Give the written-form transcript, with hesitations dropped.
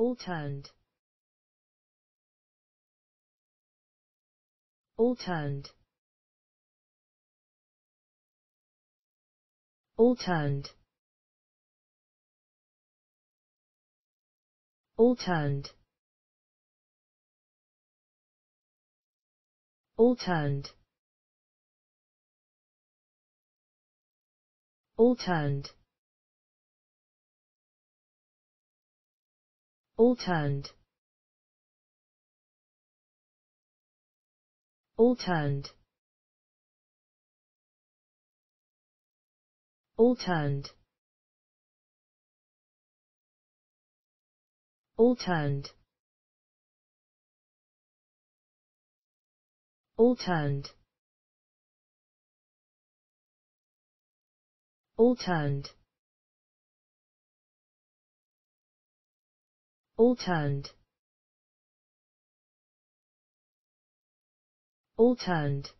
All-turned. All-turned. All-turned. All-turned. All-turned. All-turned. All-turned. All-turned. All-turned. All-turned. All-turned. All-turned. All-turned. All-turned.